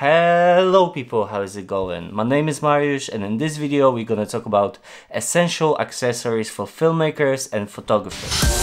Hello people, how is it going? My name is Mariusz and in this video we're gonna talk about essential accessories for filmmakers and photographers.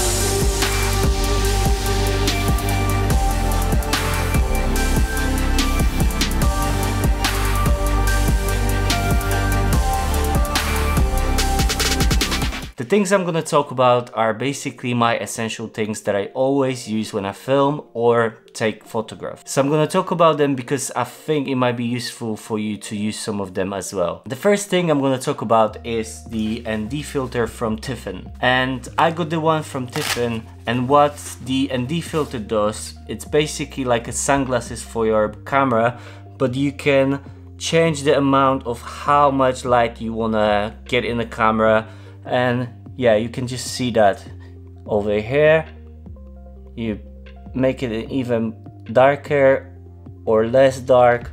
The things I'm gonna talk about are basically my essential things that I always use when I film or take photographs. So I'm gonna talk about them because I think it might be useful for you to use some of them as well. The first thing I'm gonna talk about is the ND filter from Tiffen. And I got the one from Tiffen, and what the ND filter does, it's basically like a sunglasses for your camera, but you can change the amount of how much light you wanna get in the camera. And yeah, you can just see that over here. You make it even darker or less dark,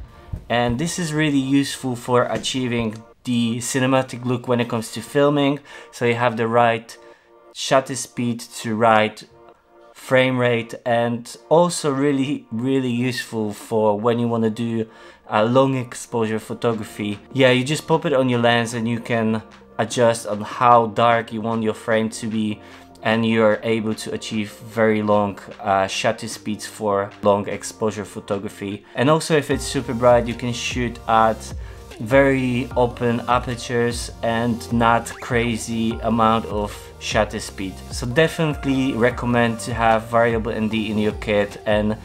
and this is really useful for achieving the cinematic look when it comes to filming, so you have the right shutter speed to right frame rate, and also really useful for when you want to do a long exposure photography. Yeah, you just pop it on your lens and you can adjust on how dark you want your frame to be, and you're able to achieve very long shutter speeds for long exposure photography. And also if it's super bright, you can shoot at very open apertures and not crazy amount of shutter speed. So definitely recommend to have variable ND in your kit and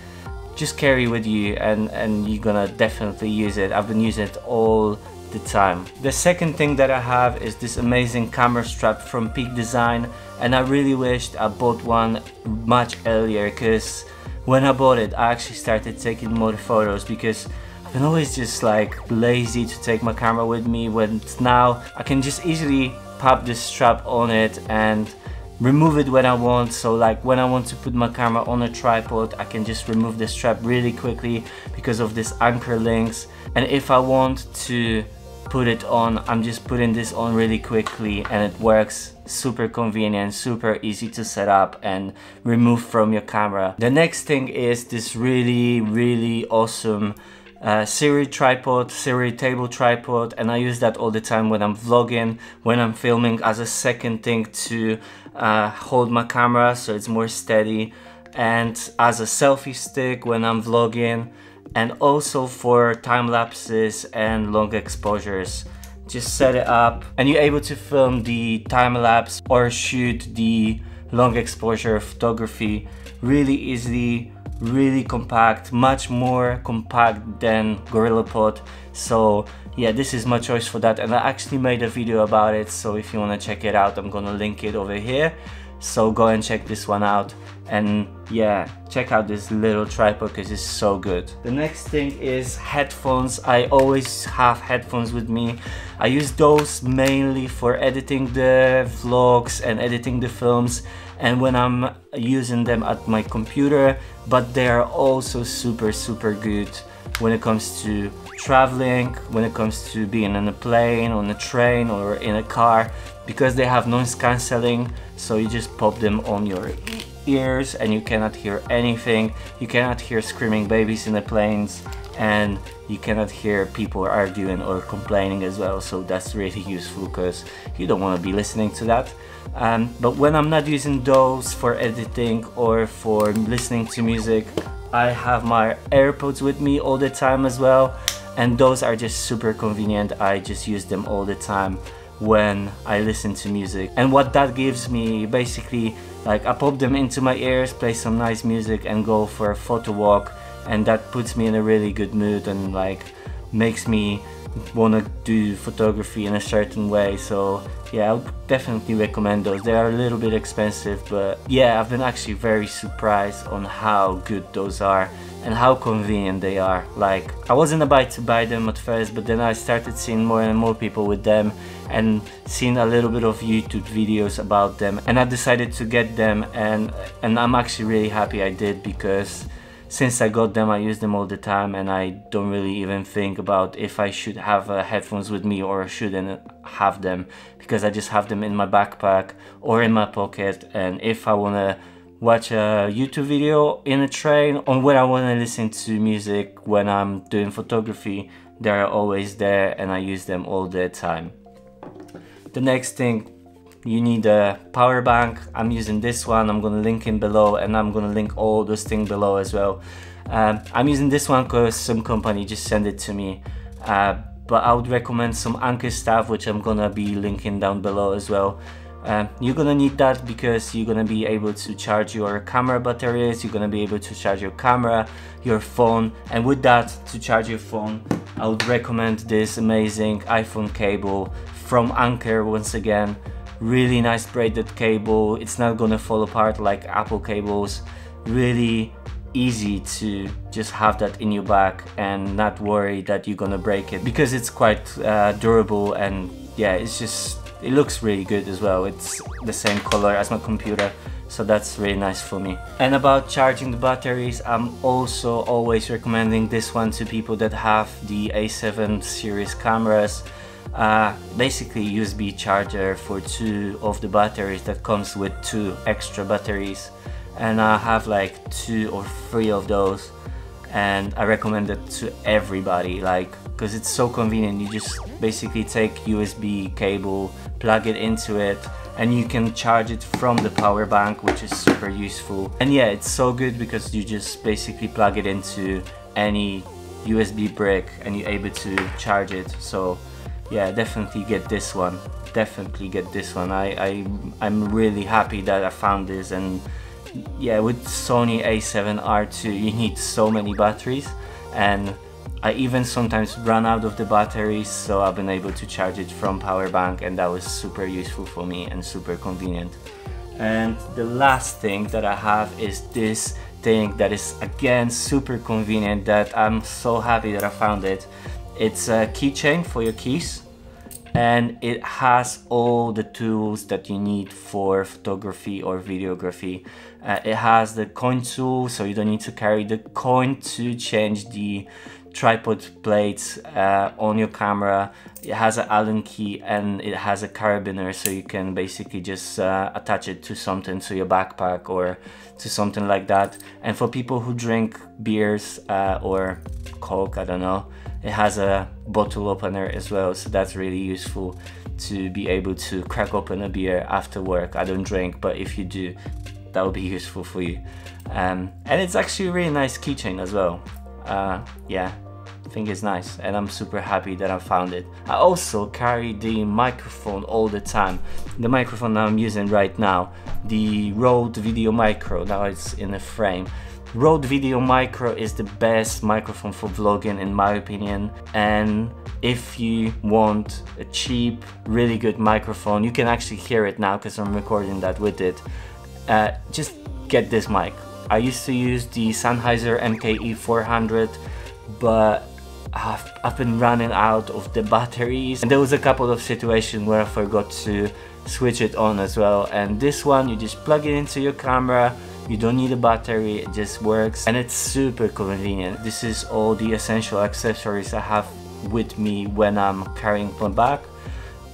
just carry with you, and you're gonna definitely use it. I've been using it all the time. The second thing that I have is this amazing camera strap from Peak Design, and I really wished I bought one much earlier, because when I bought it I actually started taking more photos, because I've been always just like lazy to take my camera with me, when now I can just easily pop this strap on it and remove it when I want. So like when I want to put my camera on a tripod, I can just remove the strap really quickly because of this Anker links, and if I want to put it on, I'm just putting this on really quickly and it works. Super convenient, super easy to set up and remove from your camera. The next thing is this really awesome Sirui tripod, Sirui table tripod, and I use that all the time when I'm vlogging, when I'm filming, as a second thing to hold my camera so it's more steady, and as a selfie stick when I'm vlogging, and also for time lapses and long exposures. Just set it up and you're able to film the time lapse or shoot the long exposure photography really easily, really compact, much more compact than GorillaPod. So yeah, this is my choice for that, and I actually made a video about it, so if you want to check it out, I'm gonna link it over here, so go and check this one out. And yeah, check out this little tripod because it's so good. The next thing is headphones. I always have headphones with me. I use those mainly for editing the vlogs and editing the films, and when I'm using them at my computer, but they are also super good when it comes to traveling, when it comes to being on a plane, on a train, or in a car, because they have noise cancelling, so you just pop them on your ears and you cannot hear anything. You cannot hear screaming babies in the planes, and you cannot hear people arguing or complaining as well, so that's really useful because you don't want to be listening to that. But when I'm not using those for editing or for listening to music, I have my AirPods with me all the time as well, and those are just super convenient. I just use them all the time when I listen to music, and what that gives me basically, like, I pop them into my ears, play some nice music and go for a photo walk, and that puts me in a really good mood and like makes me want to do photography in a certain way. So yeah, I would definitely recommend those. They are a little bit expensive, but yeah, I've been actually very surprised on how good those are and how convenient they are. Like, I wasn't about to buy them at first, but then I started seeing more and more people with them and seeing a little bit of YouTube videos about them, and I decided to get them, and I'm actually really happy I did, because since I got them I use them all the time, and I don't really even think about if I should have headphones with me or shouldn't have them, because I just have them in my backpack or in my pocket, and if I want to watch a YouTube video in a train, on where I want to listen to music when I'm doing photography. They are always there and I use them all the time. The next thing, you need a power bank. I'm using this one, I'm gonna link in below, and I'm gonna link all those things below as well. I'm using this one because some company just sent it to me, but I would recommend some Anker stuff, which I'm gonna be linking down below as well. You're gonna need that because you're gonna be able to charge your camera batteries, you're gonna be able to charge your camera, your phone, and with that, to charge your phone, I would recommend this amazing iPhone cable from Anker once again. Really nice braided cable, it's not gonna fall apart like Apple cables. Really easy to just have that in your bag and not worry that you're gonna break it, because it's quite durable, and yeah, it's just, it looks really good as well. It's the same color as my computer, so that's really nice for me. And about charging the batteries, I'm also always recommending this one to people that have the A7 series cameras. Basically USB charger for two of the batteries that comes with two extra batteries, and I have like 2 or 3 of those, and I recommend it to everybody, like, because it's so convenient. You just basically take USB cable, plug it into it, and you can charge it from the power bank, which is super useful. And yeah, it's so good because you just basically plug it into any USB brick and you're able to charge it. So yeah, definitely get this one. Definitely get this one. I'm really happy that I found this. And yeah, with Sony A7R2, you need so many batteries, and I even sometimes run out of the batteries, so I've been able to charge it from power bank, and that was super useful for me and super convenient. And the last thing that I have is this thing that is again super convenient, that I'm so happy that I found it. It's a keychain for your keys, and it has all the tools that you need for photography or videography. It has the coin tool, so you don't need to carry the coin to change the tripod plates on your camera. It has an Allen key and it has a carabiner, so you can basically just attach it to something, to your backpack or to something like that. And for people who drink beers or Coke, I don't know, it has a bottle opener as well, so that's really useful to be able to crack open a beer after work. I don't drink, but if you do, that will be useful for you. And it's actually a really nice keychain as well. Yeah, I think it's nice, and I'm super happy that I found it. I also carry the microphone all the time. The microphone that I'm using right now, the Rode Video Micro, now it's in a frame. Rode Video Micro is the best microphone for vlogging in my opinion, and if you want a cheap, really good microphone, you can actually hear it now because I'm recording that with it, just get this mic. I used to use the Sennheiser MKE 400, but I've been running out of the batteries, and there was a couple of situations where I forgot to switch it on as well, and this one, you just plug it into your camera, you don't need a battery, it just works, and it's super convenient. This is all the essential accessories I have with me when I'm carrying my bag.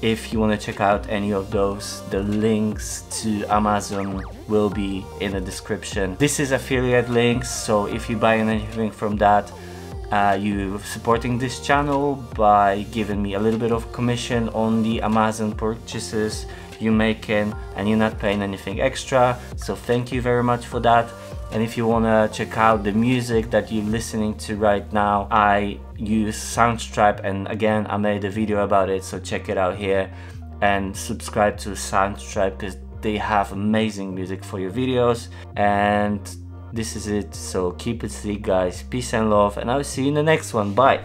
If you want to check out any of those, the links to Amazon will be in the description. This is affiliate links, so if you buy anything from that, you're supporting this channel by giving me a little bit of commission on the Amazon purchases you're making, and you're not paying anything extra, so thank you very much for that. And if you want to check out the music that you're listening to right now, I use Soundstripe, and again I made a video about it, so check it out here, and subscribe to Soundstripe because they have amazing music for your videos. And this is it, so keep it sleek guys, peace and love, and I'll see you in the next one. Bye.